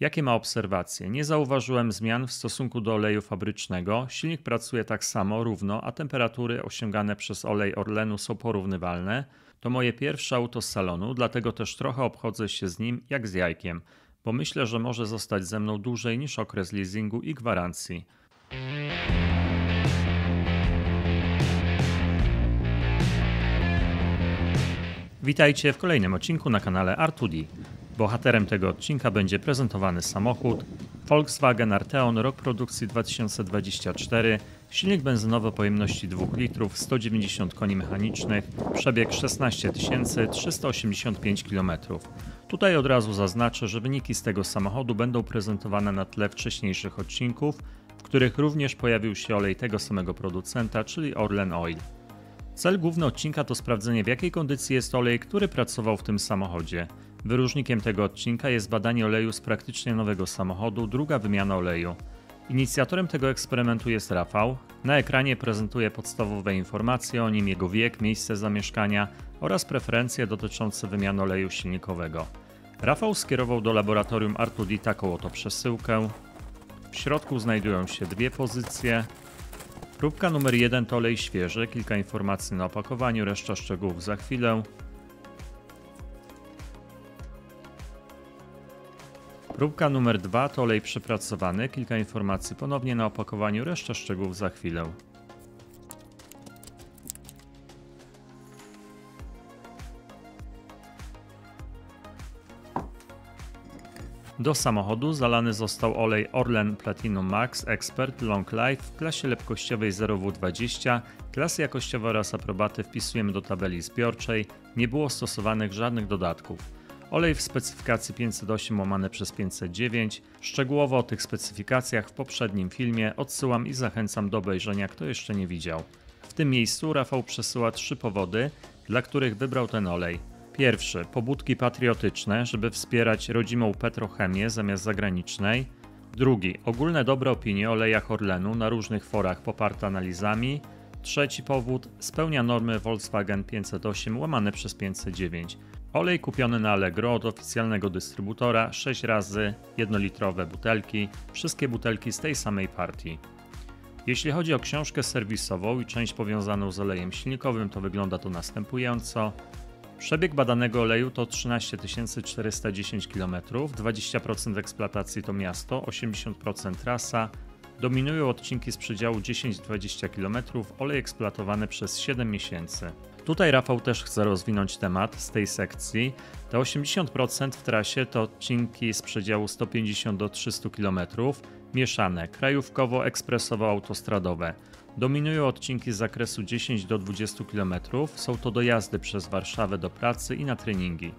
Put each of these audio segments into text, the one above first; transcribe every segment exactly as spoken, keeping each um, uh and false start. Jakie ma obserwacje? Nie zauważyłem zmian w stosunku do oleju fabrycznego. Silnik pracuje tak samo, równo, a temperatury osiągane przez olej Orlenu są porównywalne. To moje pierwsze auto z salonu, dlatego też trochę obchodzę się z nim jak z jajkiem, bo myślę, że może zostać ze mną dłużej niż okres leasingu i gwarancji. Witajcie w kolejnym odcinku na kanale R two D. Bohaterem tego odcinka będzie prezentowany samochód Volkswagen Arteon, rok produkcji dwa tysiące dwudziesty czwarty, silnik benzynowy o pojemności dwóch litrów, sto dziewięćdziesiąt koni mechanicznych, przebieg szesnaście tysięcy trzysta osiemdziesiąt pięć kilometrów. Tutaj od razu zaznaczę, że wyniki z tego samochodu będą prezentowane na tle wcześniejszych odcinków, w których również pojawił się olej tego samego producenta, czyli Orlen Oil. Cel główny odcinka to sprawdzenie, w jakiej kondycji jest olej, który pracował w tym samochodzie. Wyróżnikiem tego odcinka jest badanie oleju z praktycznie nowego samochodu, druga wymiana oleju. Inicjatorem tego eksperymentu jest Rafał. Na ekranie prezentuje podstawowe informacje o nim, jego wiek, miejsce zamieszkania oraz preferencje dotyczące wymiany oleju silnikowego. Rafał skierował do laboratorium R two D taką oto przesyłkę. W środku znajdują się dwie pozycje. Próbka numer jeden to olej świeży, kilka informacji na opakowaniu, reszta szczegółów za chwilę. Próbka numer dwa to olej przepracowany, kilka informacji ponownie na opakowaniu, reszta szczegółów za chwilę. Do samochodu zalany został olej Orlen Platinum Max Expert Long Life w klasie lepkościowej zero W dwadzieścia. Klasy jakościowe oraz aprobaty wpisujemy do tabeli zbiorczej. Nie było stosowanych żadnych dodatków. Olej w specyfikacji pięćset osiem łamane przez pięćset dziewięć. Szczegółowo o tych specyfikacjach w poprzednim filmie odsyłam i zachęcam do obejrzenia, kto jeszcze nie widział. W tym miejscu Rafał przesyła trzy powody, dla których wybrał ten olej. Pierwszy, pobudki patriotyczne, żeby wspierać rodzimą petrochemię zamiast zagranicznej. Drugi, ogólne dobre opinie o olejach Orlenu na różnych forach poparte analizami. Trzeci powód, spełnia normy Volkswagen pięćset osiem łamane przez pięćset dziewięć. Olej kupiony na Allegro od oficjalnego dystrybutora, sześć razy jednolitrowe butelki, wszystkie butelki z tej samej partii. Jeśli chodzi o książkę serwisową i część powiązaną z olejem silnikowym, to wygląda to następująco. Przebieg badanego oleju to trzynaście tysięcy czterysta dziesięć kilometrów, dwadzieścia procent eksploatacji to miasto, osiemdziesiąt procent trasa. Dominują odcinki z przedziału dziesięć do dwudziestu kilometrów, olej eksploatowany przez siedem miesięcy. Tutaj Rafał też chce rozwinąć temat z tej sekcji. Te osiemdziesiąt procent w trasie to odcinki z przedziału sto pięćdziesiąt do trzystu kilometrów, mieszane, krajówkowo-ekspresowo-autostradowe. Dominują odcinki z zakresu dziesięć do dwudziestu kilometrów, są to dojazdy przez Warszawę do pracy i na treningi.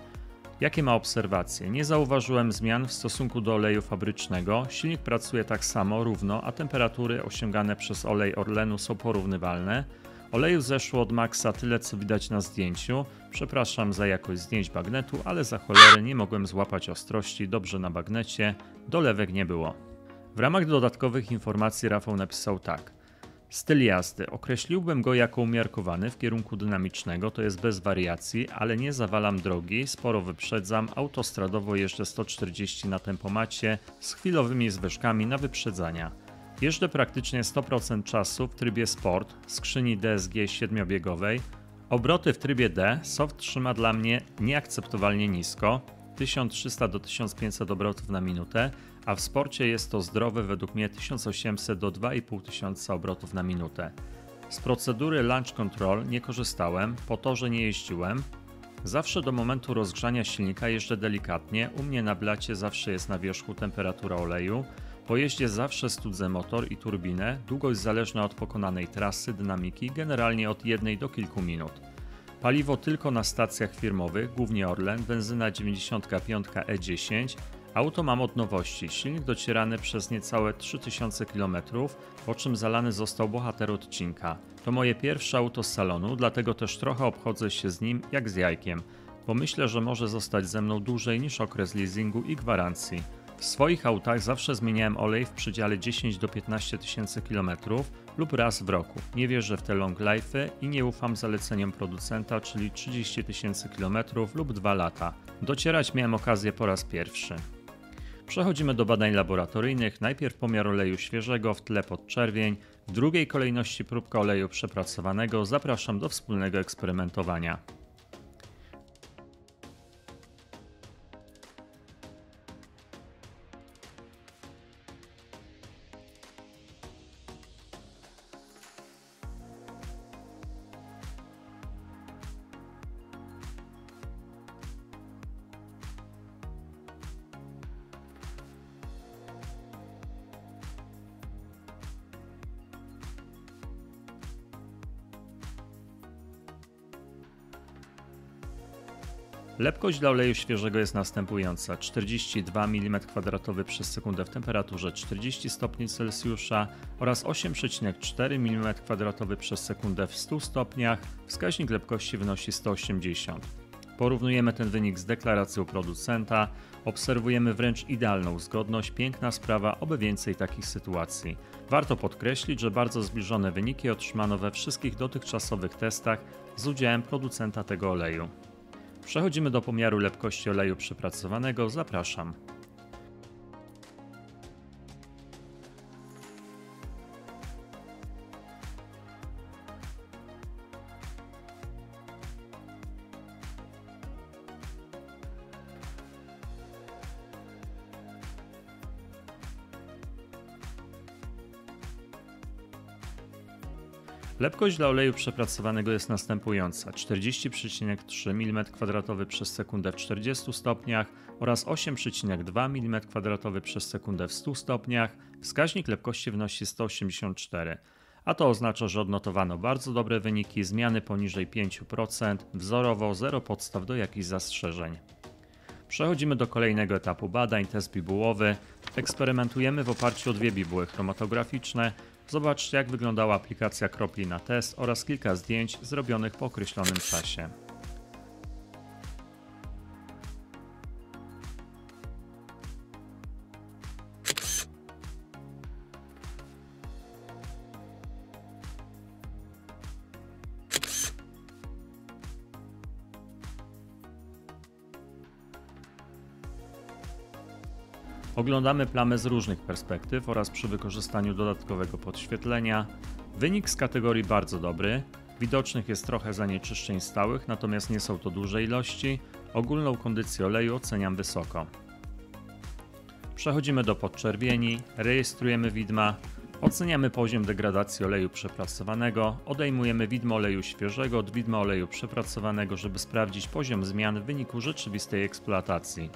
Jakie ma obserwacje? Nie zauważyłem zmian w stosunku do oleju fabrycznego. Silnik pracuje tak samo, równo, a temperatury osiągane przez olej Orlenu są porównywalne. Oleju zeszło od maksa tyle, co widać na zdjęciu. Przepraszam za jakość zdjęć bagnetu, ale za cholerę nie mogłem złapać ostrości dobrze na bagnecie, dolewek nie było. W ramach dodatkowych informacji Rafał napisał tak. Styl jazdy. Określiłbym go jako umiarkowany w kierunku dynamicznego, to jest bez wariacji, ale nie zawalam drogi, sporo wyprzedzam, autostradowo jeżdżę sto czterdzieści na tempomacie z chwilowymi zwyżkami na wyprzedzania. Jeżdżę praktycznie sto procent czasu w trybie sport, skrzyni D S G siedmiobiegowej. Obroty w trybie D soft trzyma dla mnie nieakceptowalnie nisko, tysiąc trzysta do tysiąc pięciuset obrotów na minutę, a w sporcie jest to zdrowe według mnie tysiąc osiemset do dwa i pół tysiąca obrotów na minutę. Z procedury launch control nie korzystałem, po to, że nie jeździłem. Zawsze do momentu rozgrzania silnika jeżdżę delikatnie, u mnie na blacie zawsze jest na wierzchu temperatura oleju. Po jeździe zawsze studzę motor i turbinę, długość zależna od pokonanej trasy, dynamiki, generalnie od jednej do kilku minut. Paliwo tylko na stacjach firmowych, głównie Orlen, benzyna dziewięćdziesiąt pięć E dziesięć. Auto mam od nowości, silnik docierany przez niecałe trzy tysiące kilometrów, po czym zalany został bohater odcinka. To moje pierwsze auto z salonu, dlatego też trochę obchodzę się z nim jak z jajkiem, bo myślę, że może zostać ze mną dłużej niż okres leasingu i gwarancji. W swoich autach zawsze zmieniałem olej w przedziale dziesięć do piętnastu tysięcy kilometrów lub raz w roku. Nie wierzę w te long life'y i nie ufam zaleceniom producenta, czyli trzydzieści tysięcy kilometrów lub dwa lata. Docierać miałem okazję po raz pierwszy. Przechodzimy do badań laboratoryjnych, najpierw pomiar oleju świeżego, w tle podczerwień, w drugiej kolejności próbka oleju przepracowanego. Zapraszam do wspólnego eksperymentowania. Lepkość dla oleju świeżego jest następująca: czterdzieści dwa milimetry kwadratowe przez sekundę w temperaturze czterdzieści stopni Celsjusza oraz osiem przecinek cztery milimetry kwadratowe przez sekundę w stu stopniach. Wskaźnik lepkości wynosi sto osiemdziesiąt. Porównujemy ten wynik z deklaracją producenta. Obserwujemy wręcz idealną zgodność. Piękna sprawa, oby więcej takich sytuacji. Warto podkreślić, że bardzo zbliżone wyniki otrzymano we wszystkich dotychczasowych testach z udziałem producenta tego oleju. Przechodzimy do pomiaru lepkości oleju przepracowanego. Zapraszam. Lepkość dla oleju przepracowanego jest następująca: czterdzieści przecinek trzy milimetry kwadratowe przez sekundę w czterdziestu stopniach oraz osiem przecinek dwa milimetry kwadratowe przez sekundę w stu stopniach. Wskaźnik lepkości wynosi sto osiemdziesiąt cztery, a to oznacza, że odnotowano bardzo dobre wyniki, zmiany poniżej pięciu procent, wzorowo, zero podstaw do jakichś zastrzeżeń. Przechodzimy do kolejnego etapu badań, test bibułowy. Eksperymentujemy w oparciu o dwie bibuły chromatograficzne. Zobaczcie, jak wyglądała aplikacja kropli na test oraz kilka zdjęć zrobionych po określonym czasie. Oglądamy plamę z różnych perspektyw oraz przy wykorzystaniu dodatkowego podświetlenia. Wynik z kategorii bardzo dobry. Widocznych jest trochę zanieczyszczeń stałych, natomiast nie są to duże ilości. Ogólną kondycję oleju oceniam wysoko. Przechodzimy do podczerwieni, rejestrujemy widma, oceniamy poziom degradacji oleju przepracowanego, odejmujemy widmo oleju świeżego od widma oleju przepracowanego, żeby sprawdzić poziom zmian w wyniku rzeczywistej eksploatacji.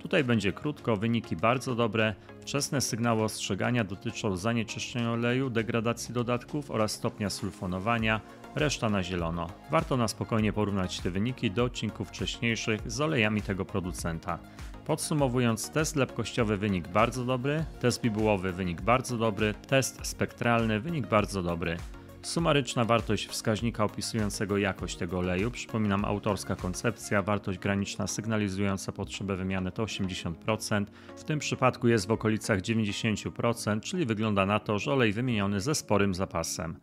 Tutaj będzie krótko, wyniki bardzo dobre, wczesne sygnały ostrzegania dotyczą zanieczyszczeń oleju, degradacji dodatków oraz stopnia sulfonowania, reszta na zielono. Warto na spokojnie porównać te wyniki do odcinków wcześniejszych z olejami tego producenta. Podsumowując, test lepkościowy wynik bardzo dobry, test bibułowy wynik bardzo dobry, test spektralny wynik bardzo dobry. Sumaryczna wartość wskaźnika opisującego jakość tego oleju, przypominam, autorska koncepcja, wartość graniczna sygnalizująca potrzebę wymiany to osiemdziesiąt procent, w tym przypadku jest w okolicach dziewięćdziesiąt procent, czyli wygląda na to, że olej wymieniony ze sporym zapasem.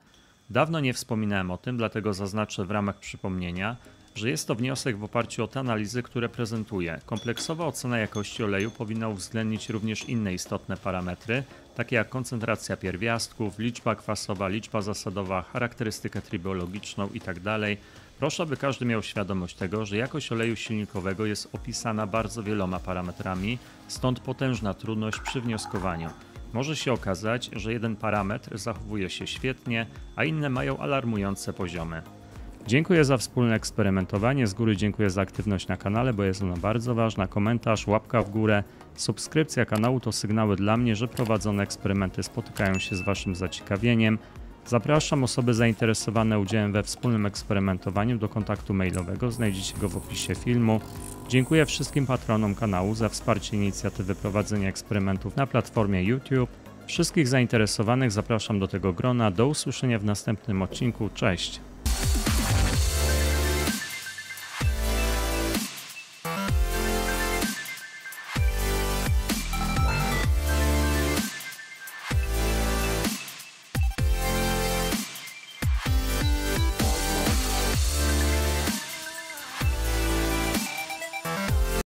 Dawno nie wspominałem o tym, dlatego zaznaczę w ramach przypomnienia, że jest to wniosek w oparciu o te analizy, które prezentuję. Kompleksowa ocena jakości oleju powinna uwzględnić również inne istotne parametry, takie jak koncentracja pierwiastków, liczba kwasowa, liczba zasadowa, charakterystykę tribologiczną itd. Proszę, aby każdy miał świadomość tego, że jakość oleju silnikowego jest opisana bardzo wieloma parametrami, stąd potężna trudność przy wnioskowaniu. Może się okazać, że jeden parametr zachowuje się świetnie, a inne mają alarmujące poziomy. Dziękuję za wspólne eksperymentowanie, z góry dziękuję za aktywność na kanale, bo jest ona bardzo ważna. Komentarz, łapka w górę, subskrypcja kanału to sygnały dla mnie, że prowadzone eksperymenty spotykają się z Waszym zaciekawieniem. Zapraszam osoby zainteresowane udziałem we wspólnym eksperymentowaniu do kontaktu mailowego, znajdziecie go w opisie filmu. Dziękuję wszystkim patronom kanału za wsparcie inicjatywy prowadzenia eksperymentów na platformie YouTube. Wszystkich zainteresowanych zapraszam do tego grona, do usłyszenia w następnym odcinku, cześć!